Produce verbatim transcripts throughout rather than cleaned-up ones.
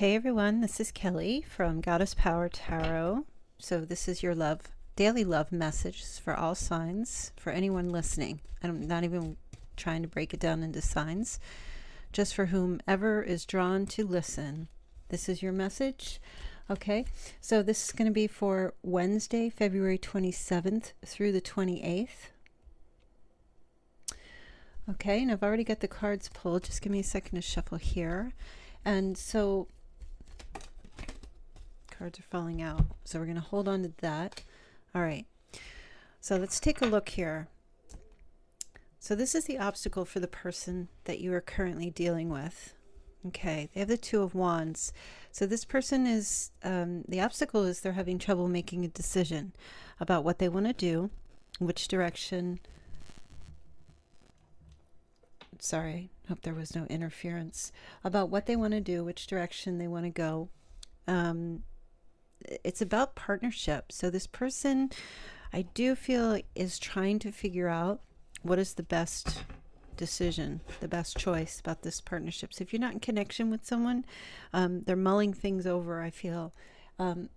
Hey everyone, this is Kelly from Goddess Power Tarot. So this is your love, daily love message for all signs, for anyone listening. I'm not even trying to break it down into signs, just for whomever is drawn to listen. This is your message. Okay, so this is going to be for Wednesday, February twenty-seventh through the twenty-eighth. Okay, and I've already got the cards pulled. Just give me a second to shuffle here. And so cards are falling out, so we're going to hold on to that. All right, so let's take a look here. So this is the obstacle for the person that you are currently dealing with. Okay, they have the Two of Wands. So this person is, um, the obstacle is they're having trouble making a decision about what they want to do, which direction. Sorry, hope there was no interference. About what they want to do, which direction they want to go. Um, it's about partnership. So this person, I do feel, is trying to figure out what is the best decision, the best choice about this partnership. So if you're not in connection with someone, um, they're mulling things over, I feel. Um,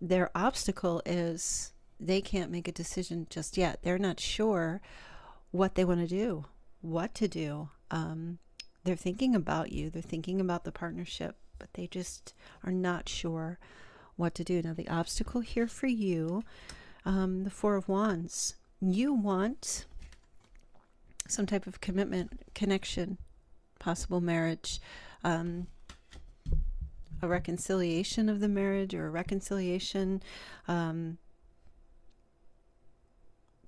their obstacle is they can't make a decision just yet. They're not sure what they want to do, what to do. Um, they're thinking about you, they're thinking about the partnership, but they just are not sure what to do. Now the obstacle here for you, um, the Four of Wands, you want some type of commitment, connection, possible marriage, um, a reconciliation of the marriage, or a reconciliation um,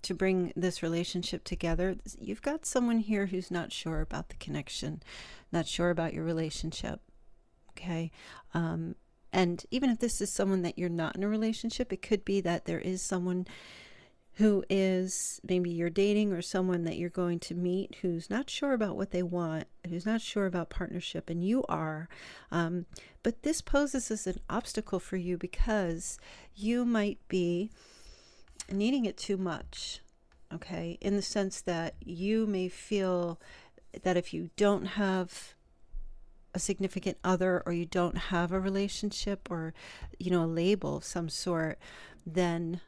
to bring this relationship together. You've got someone here who's not sure about the connection, not sure about your relationship. Okay. Um, and even if this is someone that you're not in a relationship, it could be that there is someone who is, maybe you're dating, or someone that you're going to meet, who's not sure about what they want, who's not sure about partnership, and you are. Um, but this poses as an obstacle for you because you might be needing it too much, okay, in the sense that you may feel that if you don't have a significant other, or you don't have a relationship, or, you know, a label of some sort, then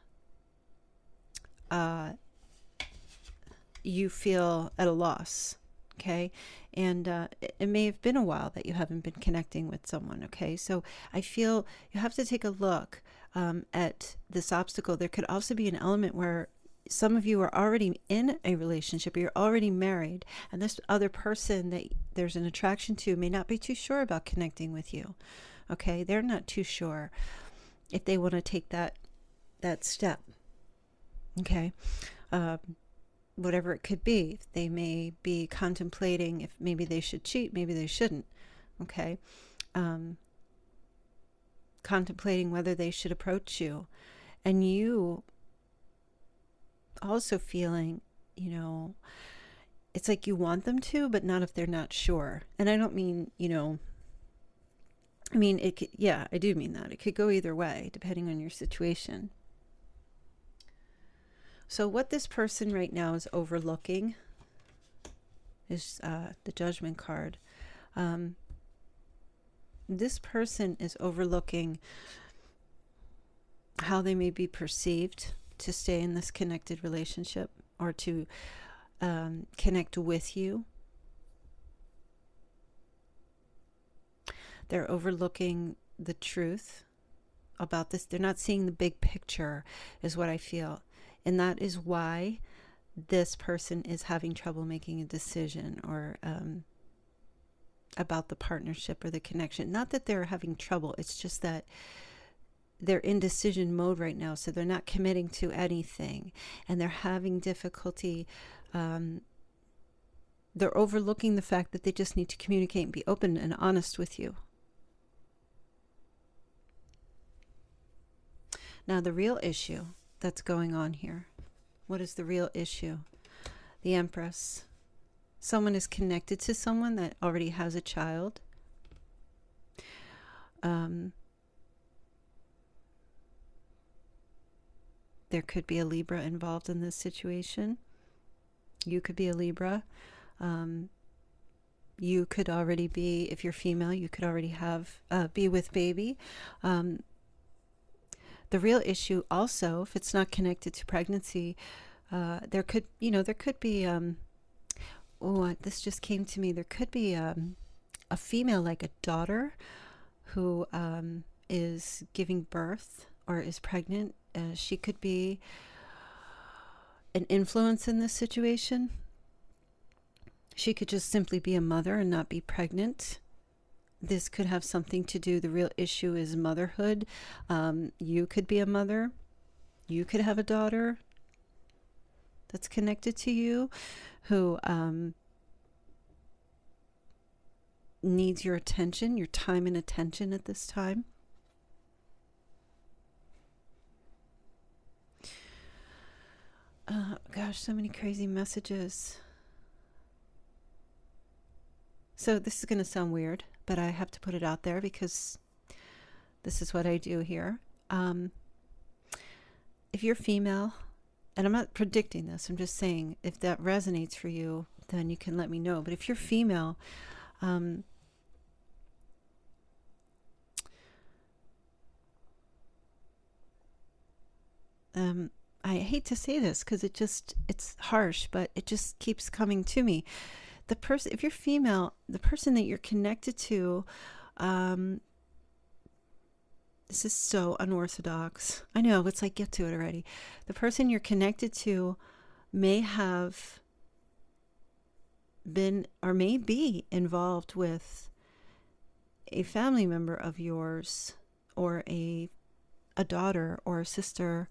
uh, you feel at a loss, okay? And uh, it, it may have been a while that you haven't been connecting with someone, okay? So I feel you have to take a look Um, at this obstacle. There could also be an element where some of you are already in a relationship, you're already married, and this other person that there's an attraction to may not be too sure about connecting with you. Okay, they're not too sure if they want to take that that step. Okay, um, whatever it could be, they may be contemplating if maybe they should cheat, maybe they shouldn't. Okay. Um, contemplating whether they should approach you, and you also feeling, you know, it's like you want them to, but not if they're not sure. And I don't mean, you know, I mean, it could, yeah, I do mean that. It could go either way, depending on your situation. So what this person right now is overlooking is uh, the Judgment card. Um, This person is overlooking how they may be perceived to stay in this connected relationship, or to um, connect with you. They're overlooking the truth about this. They're not seeing the big picture, is what I feel. And that is why this person is having trouble making a decision, or um, about the partnership or the connection. Not that they're having trouble, it's just that they're in decision mode right now, so they're not committing to anything, and they're having difficulty. Um, they're overlooking the fact that they just need to communicate and be open and honest with you. Now the real issue that's going on here, what is the real issue? The Empress. Someone is connected to someone that already has a child. Um, there could be a Libra involved in this situation. You could be a Libra. Um, you could already be, if you're female, you could already have, uh, be with baby. Um, the real issue also, if it's not connected to pregnancy, uh, there could, you know, there could be, um, oh, this just came to me. There could be um, a female, like a daughter, who um, is giving birth or is pregnant. Uh, she could be an influence in this situation. She could just simply be a mother and not be pregnant. This could have something to do. The real issue is motherhood. Um, you could be a mother. You could have a daughter that's connected to you who um, needs your attention, your time and attention at this time. Uh, gosh, so many crazy messages. So this is going to sound weird, but I have to put it out there because this is what I do here. Um, if you're female, and I'm not predicting this, I'm just saying if that resonates for you, then you can let me know. But if you're female, um, um, I hate to say this because it just, it's harsh, but it just keeps coming to me. The person, if you're female, the person that you're connected to, um, this is so unorthodox. I know, it's like, get to it already. The person you're connected to may have been or may be involved with a family member of yours or a, a daughter or a sister.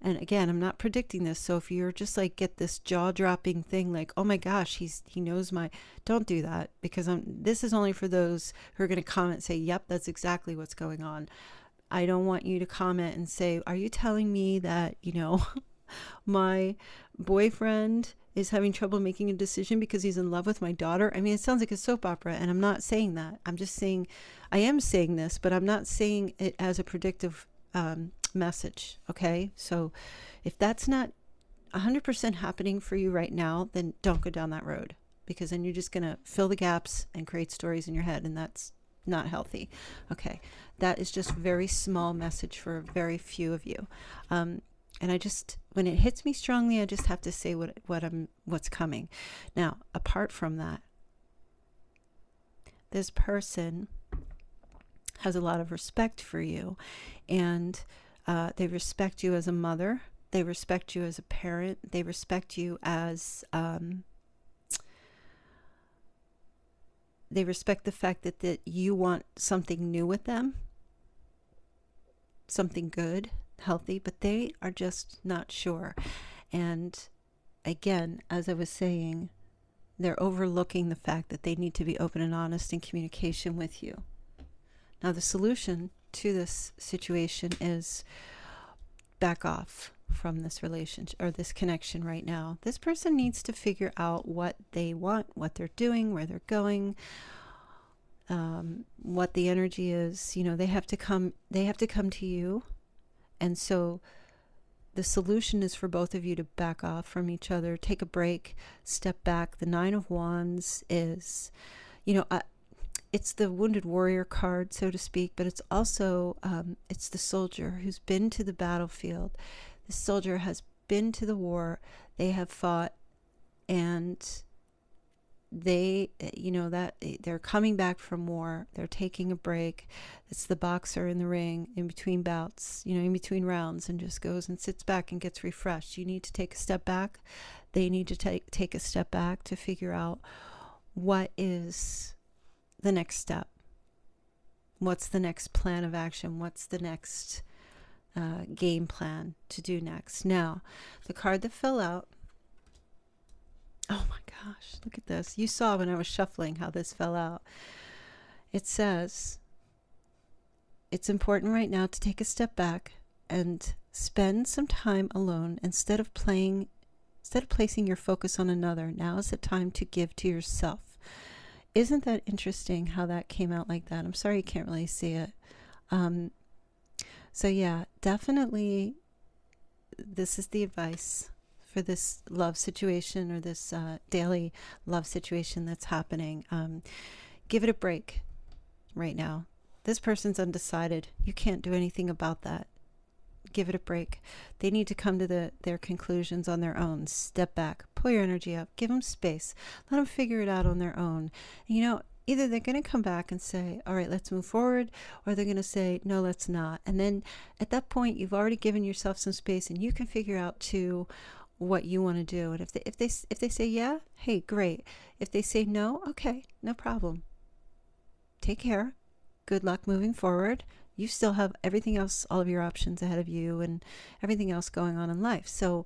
And again, I'm not predicting this. So if you're just like, get this jaw-dropping thing, like, oh my gosh, he's he knows my, don't do that, because I'm, this is only for those who are going to comment, say, yep, that's exactly what's going on. I don't want you to comment and say, are you telling me that, you know, my boyfriend is having trouble making a decision because he's in love with my daughter? I mean, it sounds like a soap opera, and I'm not saying that. I'm just saying, I am saying this, but I'm not saying it as a predictive um message. Okay, so if that's not one hundred percent happening for you right now, then don't go down that road, because then you're just going to fill the gaps and create stories in your head, and that's not healthy. Okay, that is just a very small message for very few of you. Um, and I just, when it hits me strongly, I just have to say what what I'm what's coming. Now, apart from that, this person has a lot of respect for you, and Uh, they respect you as a mother. They respect you as a parent. They respect you as, um, they respect the fact that, that you want something new with them, something good, healthy, but they are just not sure. And again, as I was saying, they're overlooking the fact that they need to be open and honest in communication with you. Now, the solution to this situation is back off from this relationship or this connection right now. This person needs to figure out what they want, what they're doing, where they're going, um, what the energy is. You know, they have to come, they have to come to you. And so the solution is for both of you to back off from each other, take a break, step back. The Nine of Wands is, you know, I, it's the wounded warrior card, so to speak, but it's also, um, it's the soldier who's been to the battlefield. The soldier has been to the war. They have fought, and they, you know, that they're coming back from war. They're taking a break. It's the boxer in the ring in between bouts, you know, in between rounds, and just goes and sits back and gets refreshed. You need to take a step back. They need to take, take a step back to figure out what is the next step. What's the next plan of action? What's the next uh, game plan to do next? Now, the card that fell out. Oh my gosh, look at this. You saw when I was shuffling how this fell out. It says, it's important right now to take a step back and spend some time alone instead of playing, instead of placing your focus on another. Now is the time to give to yourself. Isn't that interesting how that came out like that? I'm sorry you can't really see it. Um, so yeah, definitely this is the advice for this love situation or this uh, daily love situation that's happening. Um, give it a break right now. This person's undecided. You can't do anything about that. Give it a break. They need to come to the, their conclusions on their own. Step back, pull your energy up, give them space, let them figure it out on their own. You know, either they're going to come back and say, all right, let's move forward, or they're going to say, no, let's not. And then at that point, you've already given yourself some space and you can figure out too what you want to do. And if they, if they, if they say, yeah, hey, great. If they say no, okay, no problem. Take care. Good luck moving forward. You still have everything else, all of your options ahead of you and everything else going on in life. So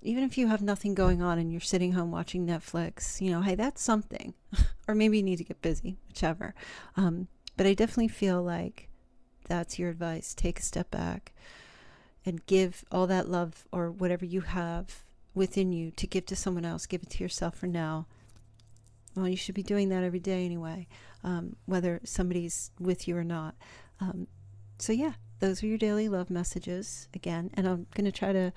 even if you have nothing going on and you're sitting home watching Netflix, you know, hey, that's something. Or maybe you need to get busy, whichever. Um, but I definitely feel like that's your advice. Take a step back and give all that love or whatever you have within you to give to someone else. Give it to yourself for now. Well, you should be doing that every day anyway, um, whether somebody's with you or not. Um, so yeah, those are your daily love messages again. And I'm going to try to,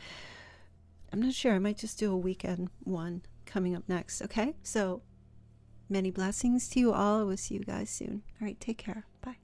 I'm not sure, I might just do a weekend one coming up next. Okay, so many blessings to you all. I will see you guys soon. All right, take care. Bye.